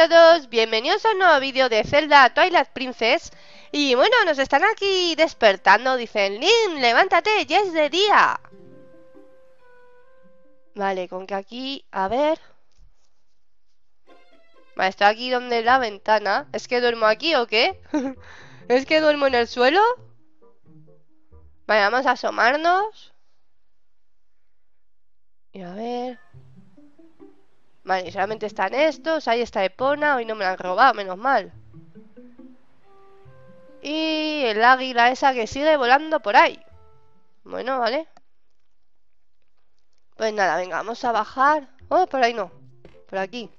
a todos, bienvenidos a un nuevo vídeo de Zelda Twilight Princess. Y bueno, nos están aquí despertando, dicen: Link, levántate, ya es de día. Vale, con que aquí, a ver. Vale, estoy aquí donde la ventana. ¿Es que duermo aquí o qué? ¿Es que duermo en el suelo? Vale, vamos a asomarnos. Y a ver. Vale, solamente están estos, ahí está Epona, hoy no me la han robado, menos mal. Y el águila esa que sigue volando por ahí. Bueno, vale. Pues nada, venga, vamos a bajar. Oh, por ahí no, por aquí.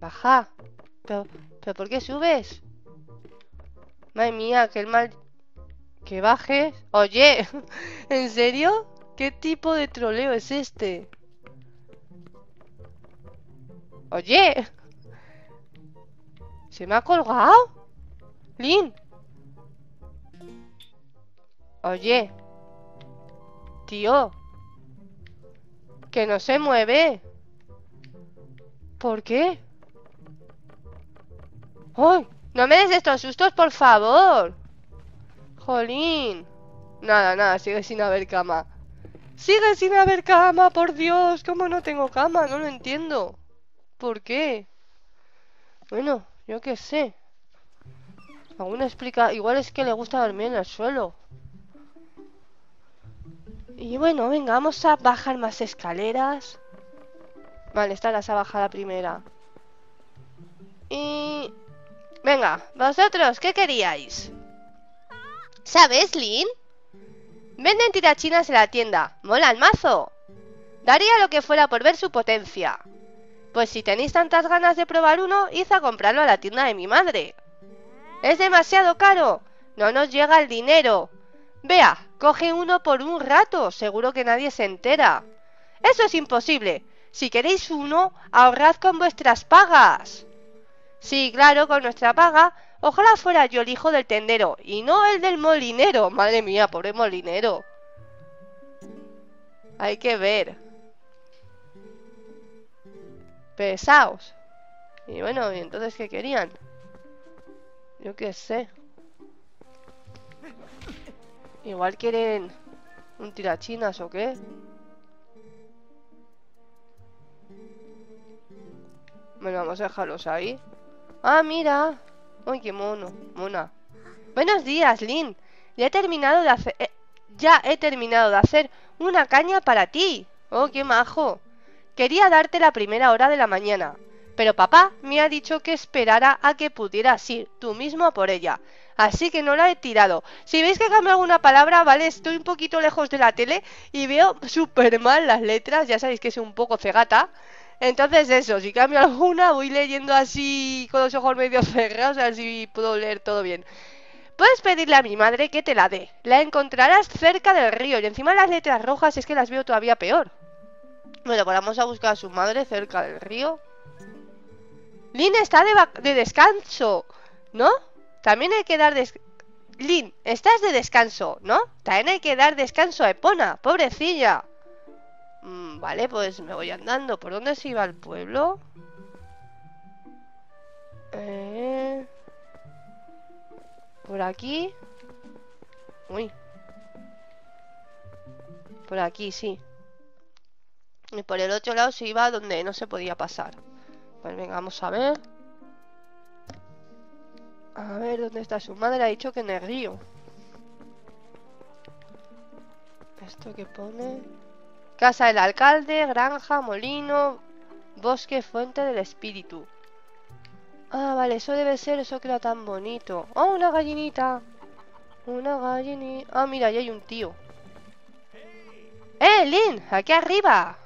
Baja. Pero ¿por qué subes? Madre mía, que el mal... Que bajes. Oye, ¿en serio? ¿Qué tipo de troleo es este? Oye, ¿se me ha colgado? Link. Oye, tío, que no se mueve. ¿Por qué? ¡Ay! No me des estos sustos, por favor. Jolín. Nada, nada, sigue sin haber cama. Sigue sin haber cama, por Dios. ¿Cómo no tengo cama? No lo entiendo. ¿Por qué? Bueno, yo qué sé. Alguna explica... Igual es que le gusta dormir en el suelo. Y bueno, venga, vamos a bajar más escaleras. Vale, esta las ha bajado la primera. Y... Venga, vosotros, ¿qué queríais? ¿Sabes, Link? Venden tirachinas en la tienda. Mola el mazo. Daría lo que fuera por ver su potencia. Pues si tenéis tantas ganas de probar uno, id a comprarlo a la tienda de mi madre. Es demasiado caro, no nos llega el dinero. Vea, coge uno por un rato, seguro que nadie se entera. Eso es imposible. Si queréis uno, ahorrad con vuestras pagas. Sí, claro, con nuestra paga. Ojalá fuera yo el hijo del tendero y no el del molinero. Madre mía, pobre molinero. Hay que ver. Pesaos. Y bueno, ¿y entonces qué querían? Yo qué sé. Igual quieren un tirachinas o qué. Bueno, vamos a dejarlos ahí. Ah, mira. Uy, qué mono, mona. Buenos días, Link. Ya he terminado de hacer una caña para ti. Oh, qué majo. Quería darte la primera hora de la mañana, pero papá me ha dicho que esperara a que pudieras ir tú mismo por ella, así que no la he tirado. Si veis que cambio alguna palabra, vale, estoy un poquito lejos de la tele y veo súper mal las letras, ya sabéis que soy un poco cegata. Entonces eso, si cambio alguna voy leyendo así con los ojos medio cerrados, así puedo leer todo bien. Puedes pedirle a mi madre que te la dé, la encontrarás cerca del río y encima las letras rojas es que las veo todavía peor. Bueno, pues vamos a buscar a su madre cerca del río. Link está de descanso, ¿no? También hay que dar descanso. Link, estás de descanso, ¿no? También hay que dar descanso a Epona, pobrecilla. Vale, pues me voy andando. ¿Por dónde se iba el pueblo? Por aquí. Uy. Por aquí, sí. Y por el otro lado se iba donde no se podía pasar. Pues venga, vamos a ver. A ver, ¿dónde está su madre? Ha dicho que en el río. ¿Esto qué pone? Casa del alcalde, granja, molino, bosque, fuente del espíritu. Ah, vale, eso debe ser eso que era tan bonito. ¡Oh, una gallinita! Una gallinita... Ah, mira, ahí hay un tío. ¡Eh, Link! ¡Aquí arriba!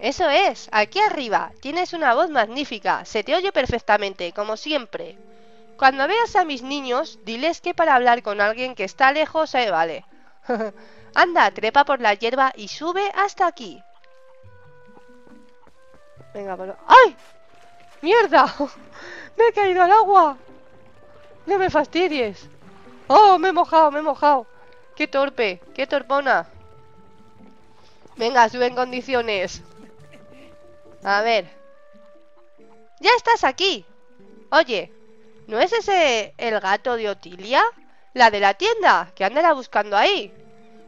Eso es, aquí arriba. Tienes una voz magnífica, se te oye perfectamente, como siempre. Cuando veas a mis niños, diles que para hablar con alguien que está lejos se vale. Anda, trepa por la hierba y sube hasta aquí. Venga, por... ¡Ay! ¡Mierda! ¡Me he caído al agua! ¡No me fastidies! ¡Oh, me he mojado, me he mojado! ¡Qué torpe, qué torpona! Venga, sube en condiciones. A ver. ¡Ya estás aquí! Oye, ¿no es ese el gato de Otilia? La de la tienda, que andará buscando ahí.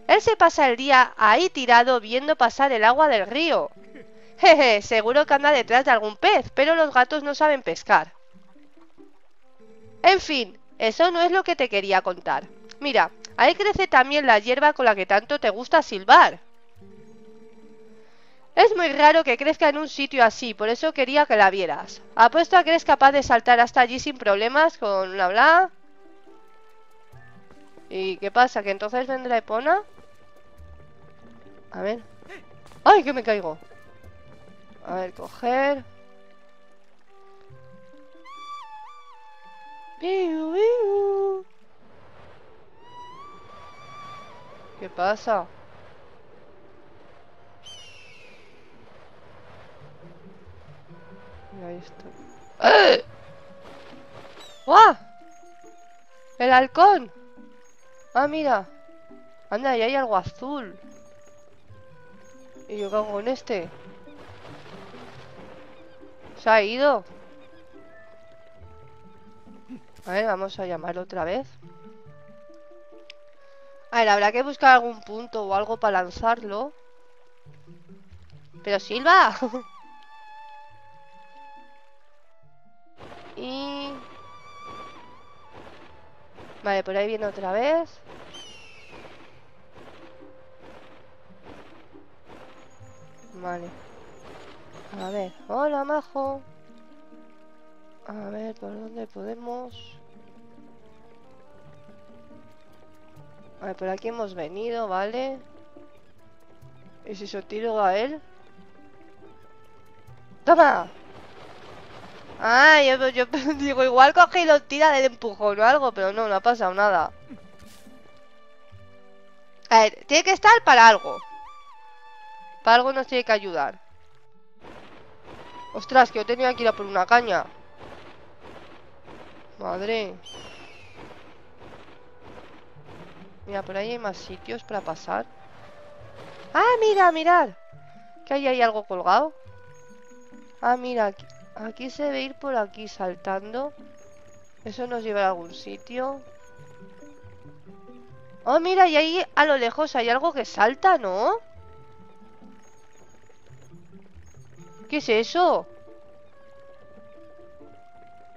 Él se pasa el día ahí tirado viendo pasar el agua del río. Jeje, seguro que anda detrás de algún pez, pero los gatos no saben pescar. En fin, eso no es lo que te quería contar. Mira, ahí crece también la hierba con la que tanto te gusta silbar. Es muy raro que crezca en un sitio así, por eso quería que la vieras. Apuesto a que eres capaz de saltar hasta allí sin problemas con una bla. ¿Y qué pasa? ¿Que entonces vendrá Epona? A ver. ¡Ay, que me caigo! A ver, coger. ¿Qué pasa? Ahí estoy. ¡Eh! ¡Guau! ¡El halcón! Ah, mira. Anda, ahí hay algo azul. ¿Y yo qué hago con este? Se ha ido. A ver, vamos a llamarlo otra vez. A ver, habrá que buscar algún punto o algo para lanzarlo. Pero silba. Y... vale, por ahí viene otra vez. Vale. A ver, hola majo. A ver, ¿por dónde podemos? A ver, por aquí hemos venido, ¿vale? ¿Y si yo tiro a él? ¡Toma! Ah, yo digo, igual coge y lo tira del empujón o algo, pero no, no ha pasado nada. A ver, tiene que estar para algo. Para algo nos tiene que ayudar. Ostras, que yo tenía que ir a por una caña. Madre. Mira, por ahí hay más sitios para pasar. Ah, mira, mirad. Que ahí hay algo colgado. Ah, mira, aquí se ve ir por aquí saltando. Eso nos lleva a algún sitio. Oh, mira, y ahí a lo lejos hay algo que salta, ¿no? ¿Qué es eso?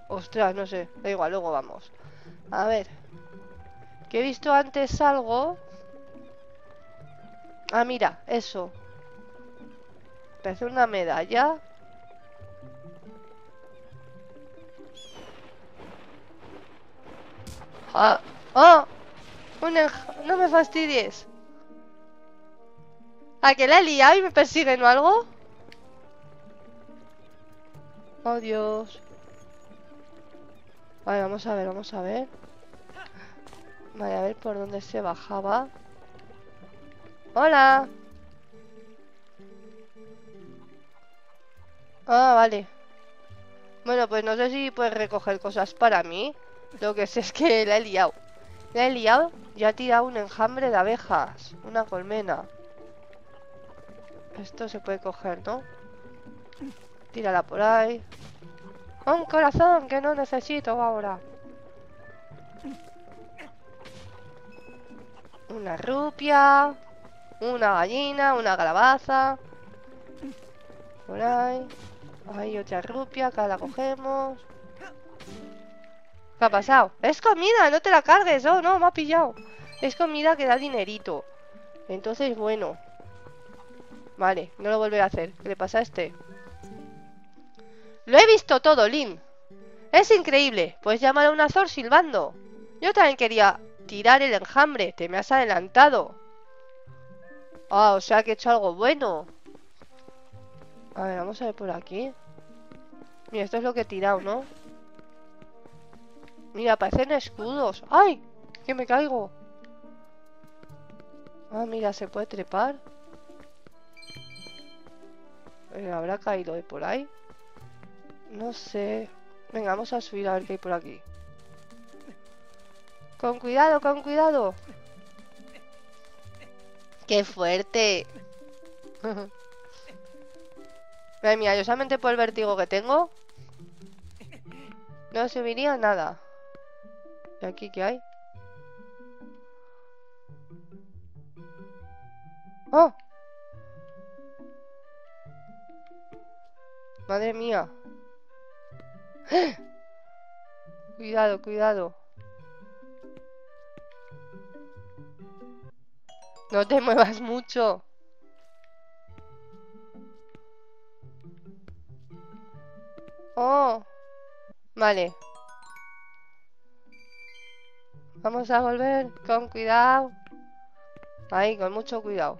Ostras, no sé. Da igual, luego vamos. A ver. Que he visto antes algo. Ah, mira, eso. Parece una medalla. Ah. ¡Oh! No me fastidies. ¿A que la he liado y me persiguen o algo? Oh, Dios. Vale, vamos a ver, vamos a ver. Vale, a ver por dónde se bajaba. ¡Hola! Ah, vale. Bueno, pues no sé si puedes recoger cosas para mí. Lo que sé es que la he liado. La he liado y ha tirado un enjambre de abejas. Una colmena. Esto se puede coger, ¿no? Tírala por ahí. Un corazón que no necesito ahora. Una rupia. Una gallina. Una calabaza. Por ahí. Hay otra rupia. Acá la cogemos. ¿Qué ha pasado? Es comida, no te la cargues. Oh, no, me ha pillado. Es comida que da dinerito. Entonces, bueno. Vale, no lo volveré a hacer. ¿Qué le pasa a este? Lo he visto todo, Link. Es increíble. Pues llamar a un azor silbando. Yo también quería tirar el enjambre. Te me has adelantado. Ah, o sea que he hecho algo bueno. A ver, vamos a ver por aquí. Mira, esto es lo que he tirado, ¿no? Mira, parecen escudos. ¡Ay! ¡Que me caigo! Ah, mira, se puede trepar. ¿Habrá caído de por ahí? No sé. Venga, vamos a subir a ver qué hay por aquí. ¡Con cuidado, con cuidado! ¡Qué fuerte! Madre mía, yo solamente por el vértigo que tengo no subiría nada. ¿Y aquí qué hay? ¡Oh! Madre mía. ¡Eh! Cuidado, cuidado. No te muevas mucho. Oh. Vale. Vamos a volver con cuidado. Ahí, con mucho cuidado.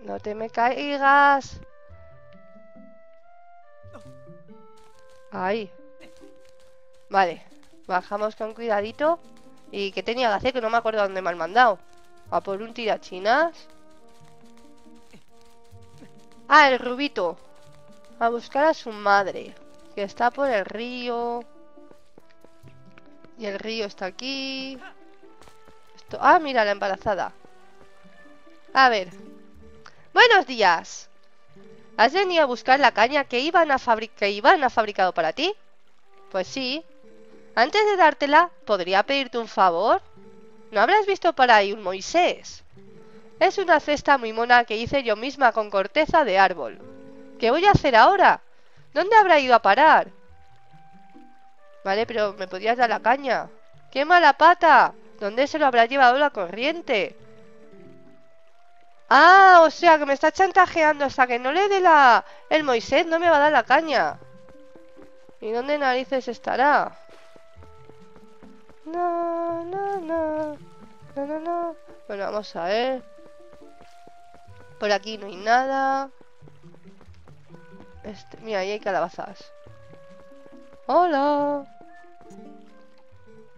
No te me caigas. Ahí. Vale. Bajamos con cuidadito. ¿Y qué tenía que hacer? Que no me acuerdo dónde me han mandado. A por un tirachinas. Ah, el rubito. A buscar a su madre, que está por el río. Y el río está aquí. Esto... Ah, mira, la embarazada. A ver. Buenos días. ¿Has venido a buscar la caña que Iván ha fabricado para ti? Pues sí. Antes de dártela, ¿podría pedirte un favor? ¿No habrás visto por ahí un Moisés? Es una cesta muy mona que hice yo misma con corteza de árbol. ¿Qué voy a hacer ahora? ¿Dónde habrá ido a parar? Vale, pero me podías dar la caña. ¡Qué mala pata! ¿Dónde se lo habrá llevado la corriente? Ah, o sea que me está chantajeando hasta que no le dé la... El Moisés no me va a dar la caña. ¿Y dónde narices estará? No, no, no. No, no, no. Bueno, vamos a ver. Por aquí no hay nada. Mira, ahí hay calabazas. Hola.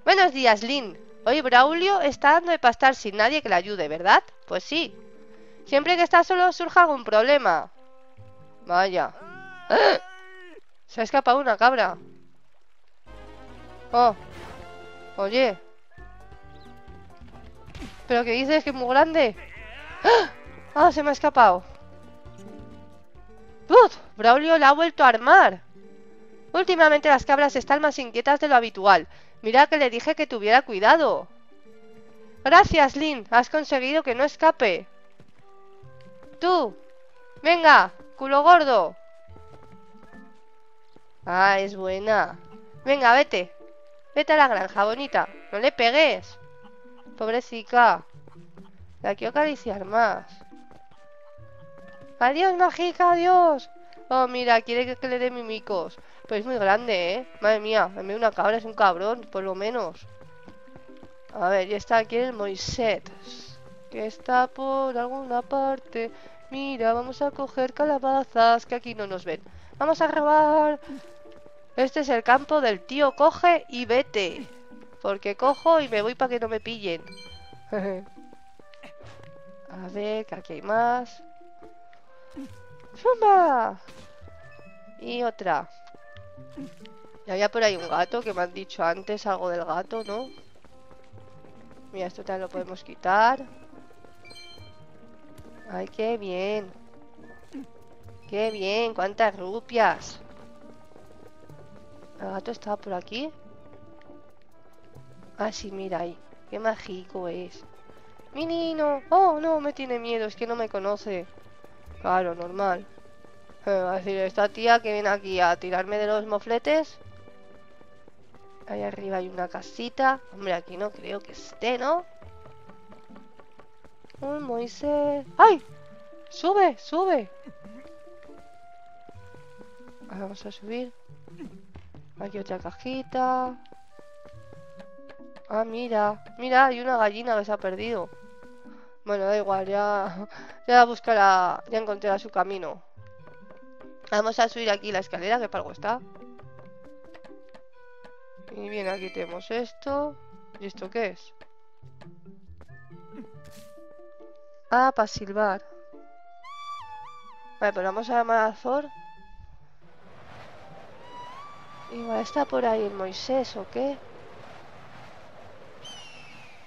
Buenos días, Link. Hoy Braulio está dando de pastar sin nadie que le ayude, ¿verdad? Pues sí. Siempre que está solo surge algún problema. Vaya. ¡Ah! Se ha escapado una cabra. Oh. Oye. ¿Pero qué dices? ¿Que es muy grande? ¡Ah! ¡Oh, se me ha escapado! ¡Uf! Braulio la ha vuelto a armar. Últimamente las cabras están más inquietas de lo habitual. Mira que le dije que tuviera cuidado. Gracias, Link. Has conseguido que no escape. Tú. Venga, culo gordo. Ah, es buena. Venga, vete. Vete a la granja, bonita. No le pegues. Pobrecita. La quiero acariciar más. Adiós, mágica, adiós. Oh, mira, quiere que le dé mimicos. Pero es muy grande, ¿eh? Madre mía, en vez de una cabra es un cabrón, por lo menos. A ver, ya está aquí el Moisés, que está por alguna parte. Mira, vamos a coger calabazas, que aquí no nos ven. Vamos a robar. Este es el campo del tío coge y vete. Porque cojo y me voy para que no me pillen. A ver, que aquí hay más. ¡Zumba! Y otra. Y había por ahí un gato, que me han dicho antes algo del gato, ¿no? Mira, esto también lo podemos quitar. ¡Ay, qué bien! ¡Qué bien! ¡Cuántas rupias! ¿El gato estaba por aquí? Ah, sí, mira ahí. ¡Qué mágico es! ¡Menino! ¡Oh, no! Me tiene miedo, es que no me conoce. Claro, normal. Va a decir, esta tía que viene aquí a tirarme de los mofletes. Ahí arriba hay una casita. Hombre, aquí no creo que esté, ¿no? Un Moisés. ¡Ay! ¡Sube, sube! Ahora vamos a subir. Aquí otra cajita. Ah, mira. Mira, hay una gallina que se ha perdido. Bueno, da igual, ya buscará, ya encontrará su camino. Vamos a subir aquí la escalera, que para algo está. Y bien, aquí tenemos esto. ¿Y esto qué es? Ah, para silbar. Vale, pues vamos a llamar a Zor. Igual está por ahí el Moisés, ¿o qué?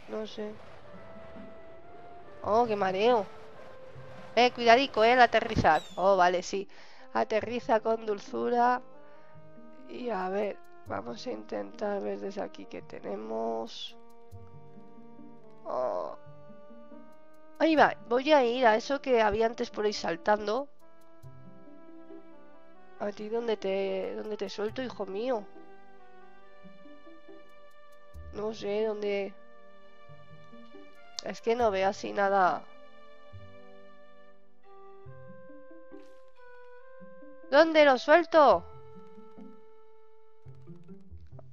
No sé. Oh, qué mareo. Cuidadico, al aterrizar. Oh, vale, sí. Aterriza con dulzura. Y a ver, vamos a intentar ver desde aquí que tenemos. Oh. Ahí va, voy a ir a eso que había antes por ahí saltando. A ti donde te suelto, hijo mío. No sé dónde. Es que no veo así nada. ¿Dónde lo suelto?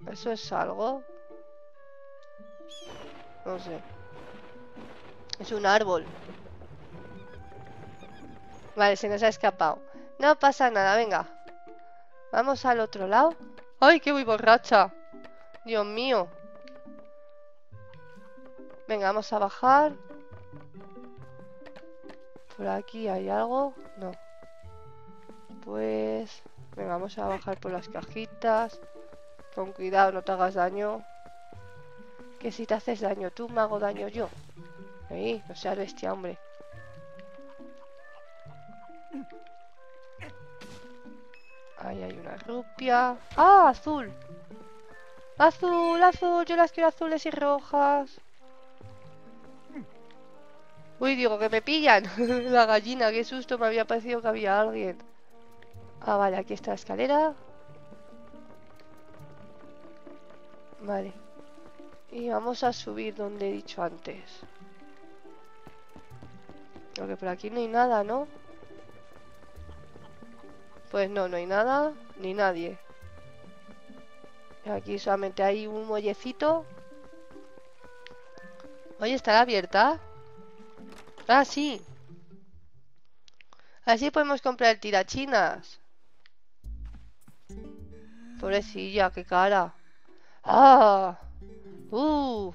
¿Eso es algo? No sé. Es un árbol. Vale, se nos ha escapado. No pasa nada, venga. Vamos al otro lado. ¡Ay, que voy borracha! Dios mío. Venga, vamos a bajar. ¿Por aquí hay algo? No. Pues... venga, vamos a bajar por las cajitas. Con cuidado, no te hagas daño. Que si te haces daño tú, me hago daño yo. Ahí, no seas bestia, hombre. Ahí hay una rupia. ¡Ah, azul! ¡Azul, azul! Yo las quiero azules y rojas. Uy, digo, que me pillan. La gallina, qué susto, me había parecido que había alguien. Ah, vale, aquí está la escalera. Vale. Y vamos a subir donde he dicho antes. Porque por aquí no hay nada, ¿no? Pues no, no hay nada, ni nadie. Aquí solamente hay un muellecito. Oye, ¿estará abierta? Ah, sí. Así podemos comprar tirachinas. Pobrecilla, qué cara. ¡Ah! ¡Oh,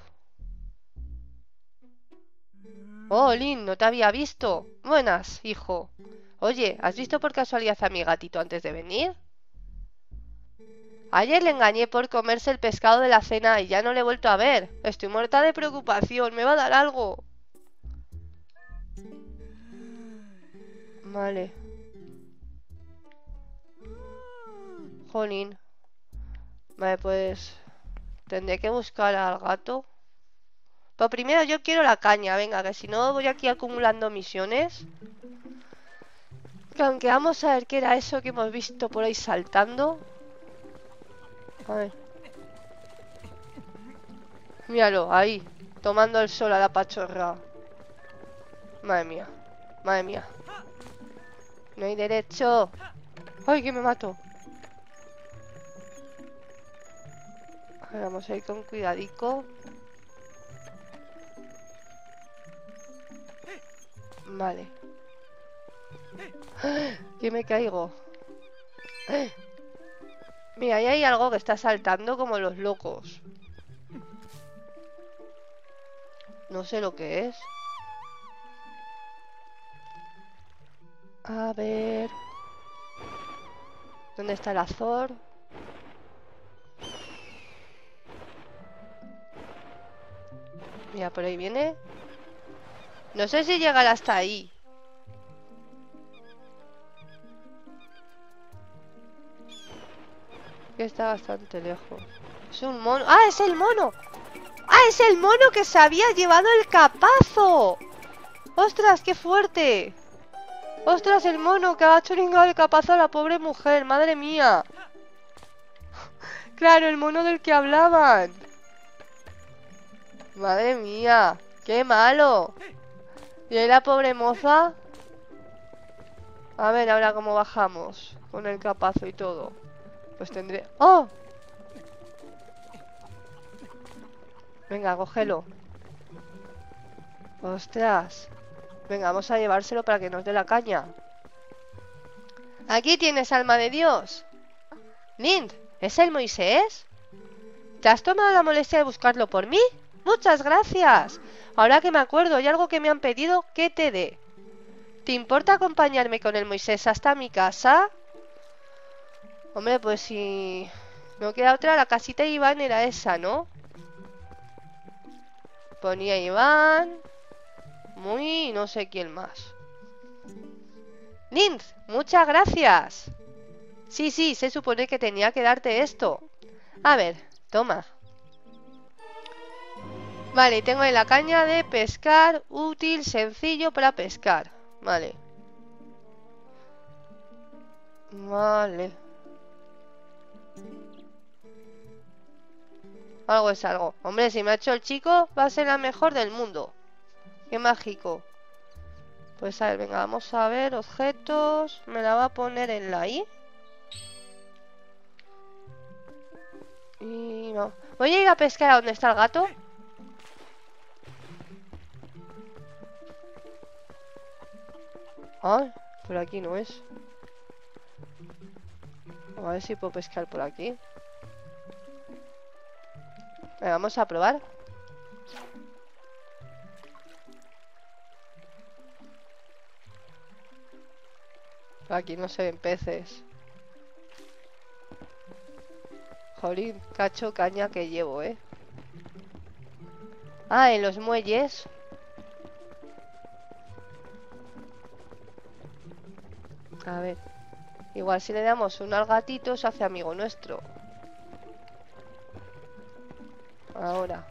Link! No te había visto. Buenas, hijo. Oye, ¿has visto por casualidad a mi gatito antes de venir? Ayer le engañé por comerse el pescado de la cena y ya no le he vuelto a ver. Estoy muerta de preocupación, me va a dar algo. Vale. Jolín. Vale, pues... tendré que buscar al gato. Pero primero yo quiero la caña, venga, que si no voy aquí acumulando misiones. Aunque vamos a ver qué era eso que hemos visto por ahí saltando. A ver. Míralo, ahí, tomando el sol a la pachorra. Madre mía, madre mía. No hay derecho. Ay, que me mato. A ver, vamos a ir con cuidadico. Vale. Que me caigo. Mira, ahí hay algo que está saltando como los locos. No sé lo que es. A ver... ¿dónde está el azor? Mira, por ahí viene. No sé si llegará hasta ahí. Que está bastante lejos. Es un mono. ¡Ah, es el mono! ¡Ah, es el mono que se había llevado el capazo! ¡Ostras, qué fuerte! ¡Ostras, el mono que ha churingado el capazo a la pobre mujer! ¡Madre mía! ¡Claro, el mono del que hablaban! ¡Madre mía! ¡Qué malo! ¿Y ahí la pobre moza? A ver ahora cómo bajamos con el capazo y todo. Pues tendré... ¡Oh! Venga, cógelo. ¡Ostras! Venga, vamos a llevárselo para que nos dé la caña. Aquí tienes, alma de Dios. Link, ¿es el Moisés? ¿Te has tomado la molestia de buscarlo por mí? Muchas gracias. Ahora que me acuerdo, hay algo que me han pedido que te dé. ¿Te importa acompañarme con el Moisés hasta mi casa? Hombre, pues si no queda otra, la casita de Iván era esa, ¿no? Ponía Iván, muy no sé quién más. Link, muchas gracias. Sí, se supone que tenía que darte esto. A ver, toma. Vale, tengo ahí la caña de pescar, útil, sencillo para pescar. Vale. Vale. Algo es algo. Hombre, si me ha hecho el chico, va a ser la mejor del mundo. Qué mágico. Pues a ver, venga, vamos a ver objetos. Me la va a poner en la I. Y no. Voy a ir a pescar a donde está el gato. Ah, por aquí no es. A ver si puedo pescar por aquí. Vamos a probar. Aquí no se ven peces. Jolín, cacho caña que llevo, ¿eh? Ah, en los muelles. A ver. Igual si le damos uno al gatito se hace amigo nuestro. Ahora.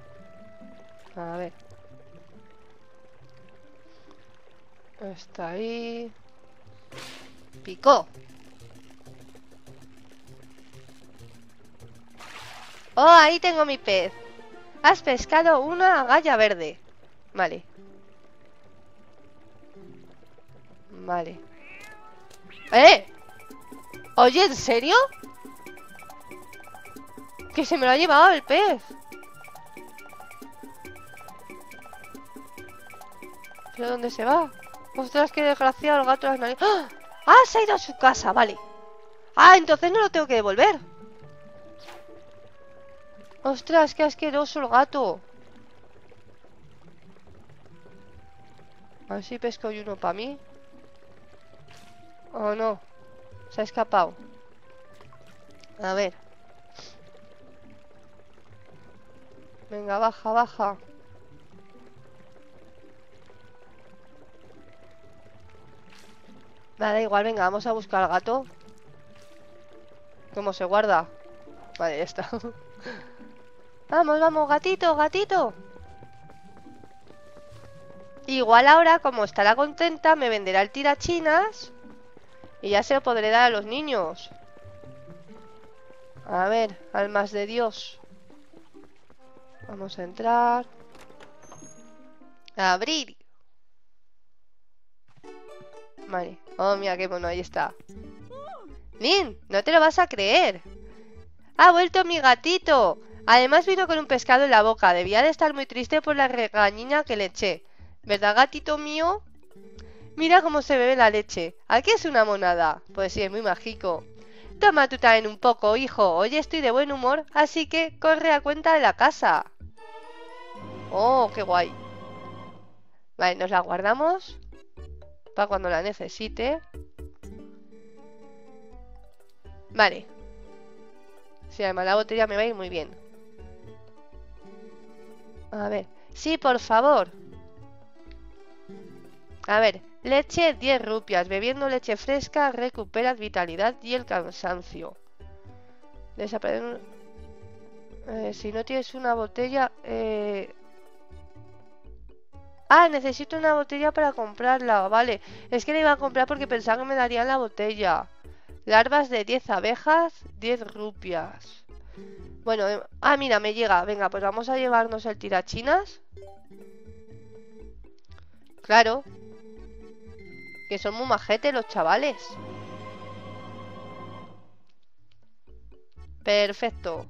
A ver. Está ahí. Picó. Oh, ahí tengo mi pez. Has pescado una galla verde. Vale. Vale. ¡Eh! Oye, ¿en serio? Que se me lo ha llevado el pez. ¿Pero dónde se va? Ostras, qué desgraciado el gato de las narices. ¡Ah! ¡Ah! Se ha ido a su casa, vale. Ah, entonces no lo tengo que devolver. Ostras, qué asqueroso el gato. A ver si pesco yo uno para mí. Oh, no. Se ha escapado. A ver. Venga, baja, baja. Vale, da igual, venga, vamos a buscar al gato. ¿Cómo se guarda? Vale, ya está. Vamos, vamos, gatito, gatito. Igual ahora, como estará contenta, me venderá el tirachinas. Y ya se lo podré dar a los niños. A ver, almas de Dios. Vamos a entrar. Abrir. Vale. Oh, mira qué mono, ahí está. Lin, no te lo vas a creer. Ha vuelto mi gatito. Además vino con un pescado en la boca. Debía de estar muy triste por la regañina que le eché. ¿Verdad, gatito mío? Mira cómo se bebe la leche. Aquí es una monada. Pues sí, es muy mágico. Toma tú también un poco, hijo. Hoy estoy de buen humor, así que corre a cuenta de la casa. Oh, qué guay. Vale, nos la guardamos para cuando la necesite. Vale. Sí, además la botella me va a ir muy bien. A ver. Sí, por favor. A ver. Leche, 10 rupias. Bebiendo leche fresca recuperas vitalidad y el cansancio. Desaparece. Si no tienes una botella... Ah, necesito una botella para comprarla, vale. Es que la iba a comprar porque pensaba que me darían la botella. Larvas de 10 abejas, 10 rupias. Bueno, ah, mira, me llega. Venga, pues vamos a llevarnos el tirachinas. Claro. Que son muy majetes los chavales. Perfecto.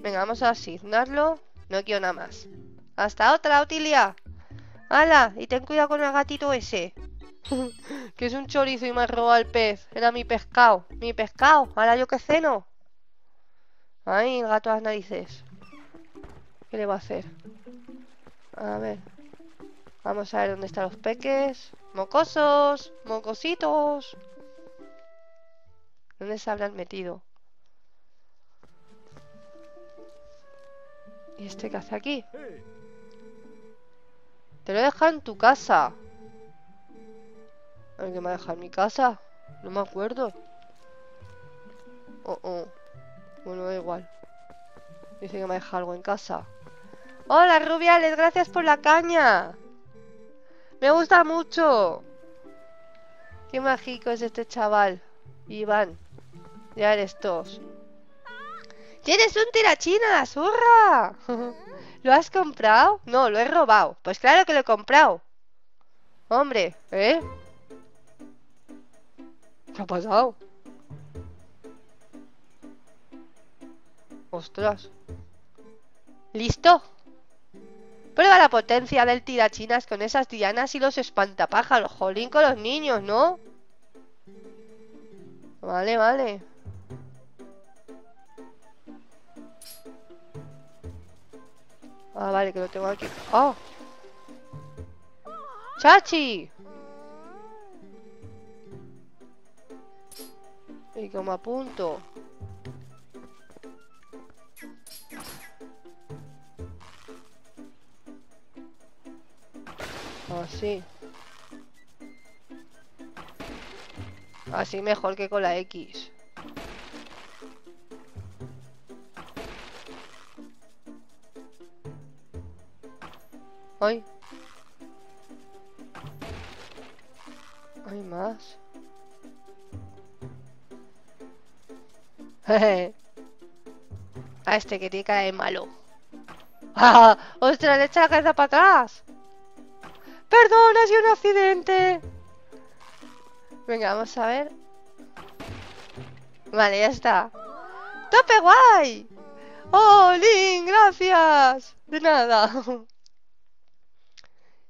Venga, vamos a asignarlo. No quiero nada más. Hasta otra, Otilia. ¡Hala! Y ten cuidado con el gatito ese. Que es un chorizo y me ha robado el pez. Era mi pescado. Mi pescado. Ahora yo que ceno. Ay, el gato a las narices. ¿Qué le va a hacer? A ver. Vamos a ver dónde están los peques. Mocosos. Mocositos. ¿Dónde se habrán metido? ¿Y este qué hace aquí? Te lo he dejado en tu casa. ¿El que me ha dejado en mi casa? No me acuerdo. Oh, oh. Bueno, da igual. Dice que me ha dejado algo en casa. ¡Hola, Rubiales! ¡Gracias por la caña! ¡Me gusta mucho! ¡Qué mágico es este chaval! Iván. Ya eres tos. ¡Tienes un tirachinas! ¡Hurra! ¿Lo has comprado? No, lo he robado. Pues claro que lo he comprado. Hombre, ¿eh? ¿Qué ha pasado? Ostras. ¿Listo? Prueba la potencia del tirachinas con esas dianas y los espantapájaros. Jolín con los niños, ¿no? Vale, vale. Ah, vale, que lo tengo aquí. ¡Oh! ¡Chachi! Y como apunto. Así. Así mejor que con la X. Ay. Hay más. A este que tiene cara de malo. ¡Ah! ¡Ostras! Le echa la cabeza para atrás. Perdón, ha sido un accidente. Venga, vamos a ver. Vale, ya está. ¡Tope guay! ¡Oh, Link! ¡Gracias! De nada.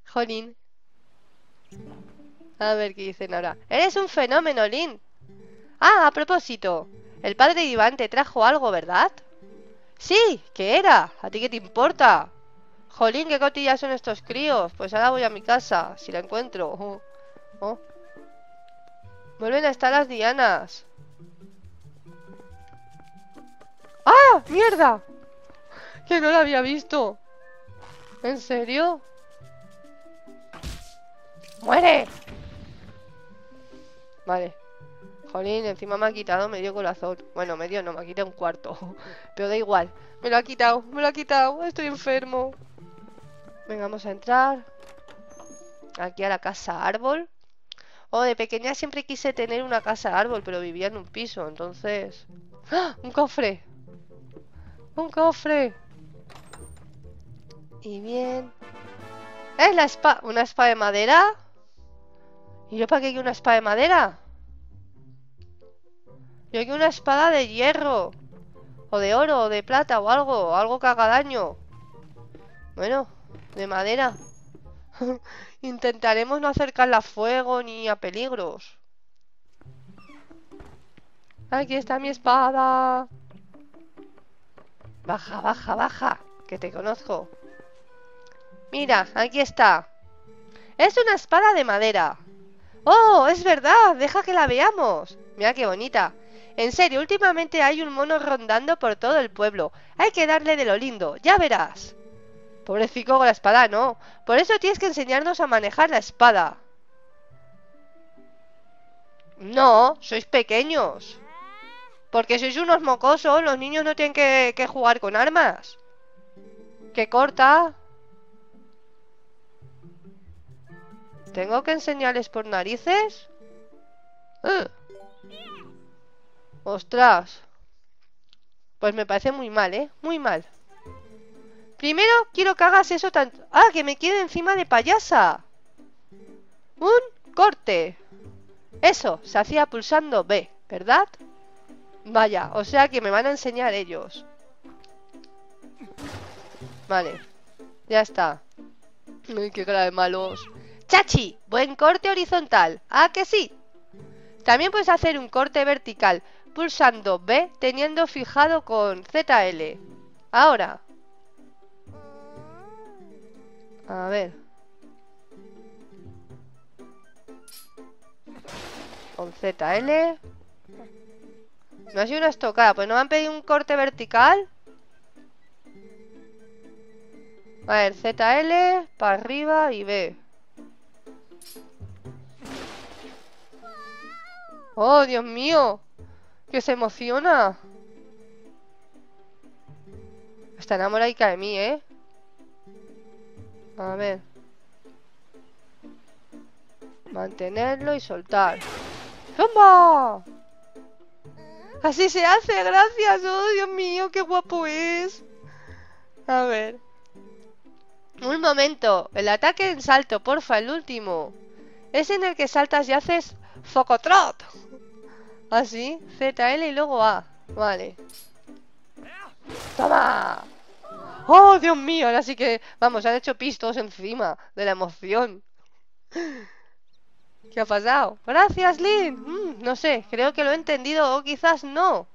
Jolín. A ver qué dicen ahora. Eres un fenómeno, Link. Ah, a propósito. El padre de Iván te trajo algo, ¿verdad? Sí, ¿qué era? ¿A ti qué te importa? Jolín, qué cotillas son estos críos. Pues ahora voy a mi casa, si la encuentro. Oh. Oh. Vuelven a estar las dianas. ¡Ah! ¡Mierda! Que no la había visto. ¿En serio? ¡Muere! Vale. Jolín, encima me ha quitado medio corazón. Bueno, medio no, me ha quitado un cuarto. Pero da igual. Me lo ha quitado, me lo ha quitado. Estoy enfermo. Venga, vamos a entrar. Aquí a la casa árbol. Oh, de pequeña siempre quise tener una casa árbol, pero vivía en un piso, entonces... ¡Ah! ¡Un cofre! ¡Un cofre! Y bien... ¡Es la espada! ¿Una espada de madera? ¿Y yo para qué quiero una espada de madera? Yo quiero una espada de hierro. O de oro, o de plata, o algo. Algo que haga daño. Bueno, de madera. Intentaremos no acercarla a fuego ni a peligros. Aquí está mi espada. Baja, baja, baja. Que te conozco. Mira, aquí está. Es una espada de madera. ¡Oh, es verdad! ¡Deja que la veamos! Mira qué bonita. En serio, últimamente hay un mono rondando por todo el pueblo. Hay que darle de lo lindo, ya verás. Pobrecito con la espada, no. Por eso tienes que enseñarnos a manejar la espada. No, sois pequeños. Porque sois unos mocosos, los niños no tienen que jugar con armas. Que corta. ¿Tengo que enseñarles por narices? ¡Ostras! Pues me parece muy mal, ¿eh? Muy mal. Primero quiero que hagas eso tan... ¡Ah! ¡Que me quede encima de payasa! ¡Un corte! Eso, se hacía pulsando B, ¿verdad? Vaya, o sea que me van a enseñar ellos. Vale, ya está. ¡Ay, qué cara de malos! ¡Chachi! Buen corte horizontal. ¡Ah, que sí! También puedes hacer un corte vertical pulsando B teniendo fijado con ZL. Ahora. A ver. Con ZL. No ha sido una estocada. Pues no me han pedido un corte vertical. A ver, ZL, para arriba y B. ¡Oh, Dios mío! ¡Que se emociona! Está enamoradica de mí, ¿eh? A ver. Mantenerlo y soltar. ¡Toma! ¡Así se hace! ¡Gracias! ¡Oh, Dios mío! ¡Qué guapo es! A ver. Un momento. El ataque en salto, porfa, el último. Es en el que saltas y haces focotrot. Así, ZL y luego A. Vale. ¡Toma! ¡Oh, Dios mío! Ahora sí que... Vamos, han hecho pis todos encima de la emoción. ¿Qué ha pasado? ¡Gracias, Link! No sé, creo que lo he entendido o quizás no.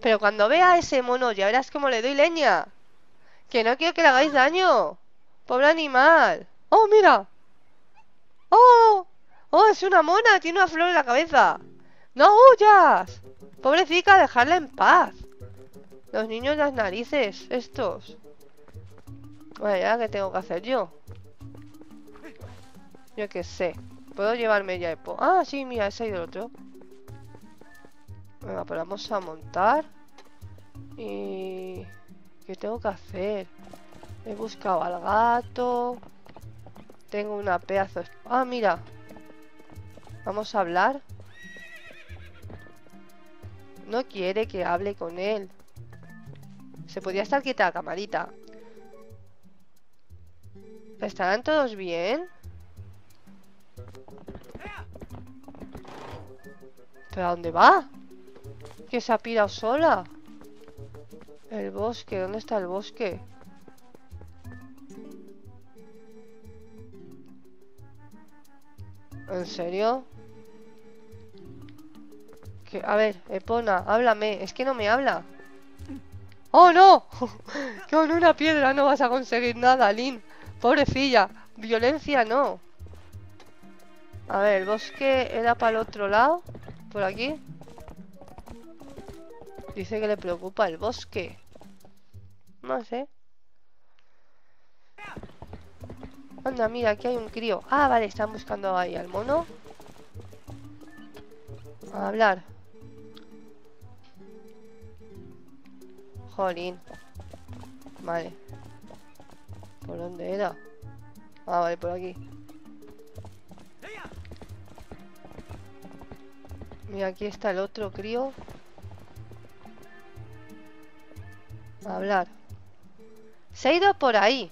Pero cuando vea a ese mono ya verás cómo le doy leña. ¡Que no quiero que le hagáis daño! ¡Pobre animal! ¡Oh, mira! ¡Oh! ¡Oh, es una mona! Tiene una flor en la cabeza. ¡No huyas! ¡Pobrecita, dejarla en paz! Los niños las narices, estos. Vale, ¿ahora qué tengo que hacer yo? Yo qué sé. ¿Puedo llevarme ya Epona? Ah, sí, mira, ese y el otro. Venga, pues vamos a montar. Y... ¿qué tengo que hacer? He buscado al gato. Tengo una pedazo... Ah, mira. Vamos a hablar. No quiere que hable con él. Se podría estar quieta, camarita. ¿Estarán todos bien? ¿Pero a dónde va? Que se ha pirado sola. El bosque, ¿dónde está el bosque? ¿En serio? ¿Qué? A ver, Epona, háblame. Es que no me habla. ¡Oh, no! Con una piedra no vas a conseguir nada, Link. Pobrecilla. Violencia no. A ver, el bosque era para el otro lado. Por aquí. Dice que le preocupa el bosque. No sé. Anda, mira, aquí hay un crío. Ah, vale, están buscando ahí al mono. A hablar. Jolín. Vale. ¿Por dónde era? Ah, vale, por aquí. Mira, aquí está el otro crío. A hablar. Se ha ido por ahí.